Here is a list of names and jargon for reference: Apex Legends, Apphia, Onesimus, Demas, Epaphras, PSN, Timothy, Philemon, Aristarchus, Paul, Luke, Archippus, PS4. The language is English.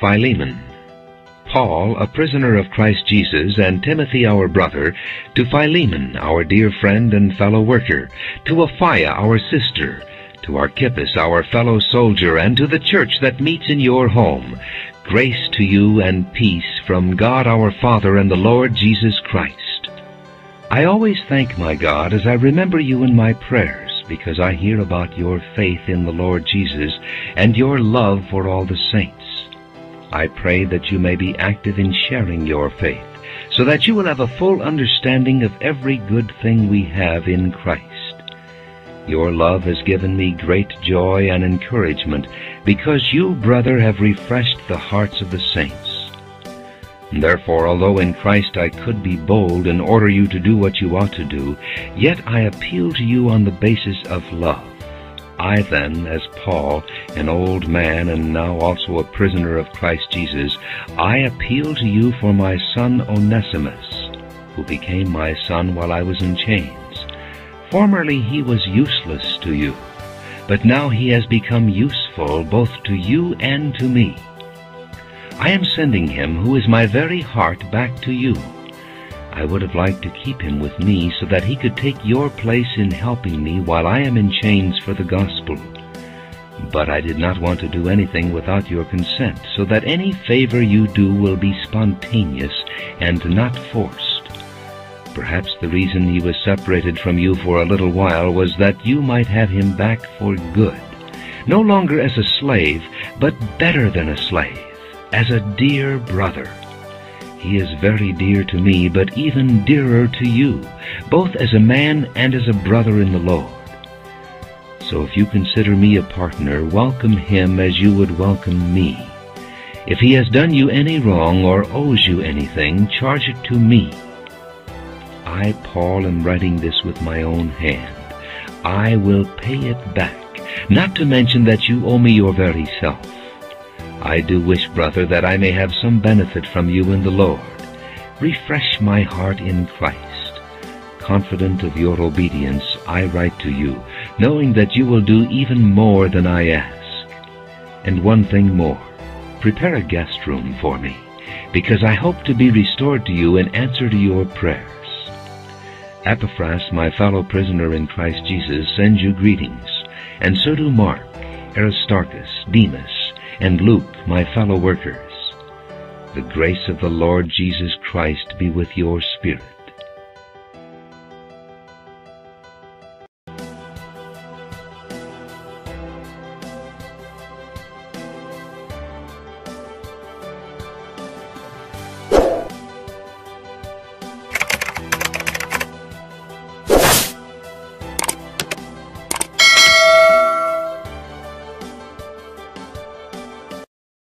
Philemon, Paul, a prisoner of Christ Jesus, and Timothy our brother, to Philemon, our dear friend and fellow worker, to Apphia our sister, to Archippus our fellow soldier, and to the church that meets in your home, grace to you and peace from God our Father and the Lord Jesus Christ. I always thank my God as I remember you in my prayers, because I hear about your faith in the Lord Jesus and your love for all the saints. I pray that you may be active in sharing your faith, so that you will have a full understanding of every good thing we have in Christ. Your love has given me great joy and encouragement, because you, brother, have refreshed the hearts of the saints. Therefore, although in Christ I could be bold and order you to do what you ought to do, yet I appeal to you on the basis of love. I then, as Paul, an old man and now also a prisoner of Christ Jesus, I appeal to you for my son Onesimus, who became my son while I was in chains. Formerly he was useless to you, but now he has become useful both to you and to me. I am sending him, who is my very heart, back to you. I would have liked to keep him with me so that he could take your place in helping me while I am in chains for the gospel. But I did not want to do anything without your consent, so that any favor you do will be spontaneous and not forced. Perhaps the reason he was separated from you for a little while was that you might have him back for good, no longer as a slave, but better than a slave, as a dear brother. He is very dear to me, but even dearer to you, both as a man and as a brother in the Lord. So if you consider me a partner, welcome him as you would welcome me. If he has done you any wrong or owes you anything, charge it to me. I, Paul, am writing this with my own hand. I will pay it back, not to mention that you owe me your very self. I do wish, brother, that I may have some benefit from you in the Lord. Refresh my heart in Christ. Confident of your obedience, I write to you, knowing that you will do even more than I ask. And one thing more, prepare a guest room for me, because I hope to be restored to you in answer to your prayers. Epaphras, my fellow prisoner in Christ Jesus, sends you greetings, and so do Mark, Aristarchus, Demas, and Luke, my fellow workers. The grace of the Lord Jesus Christ be with your spirit.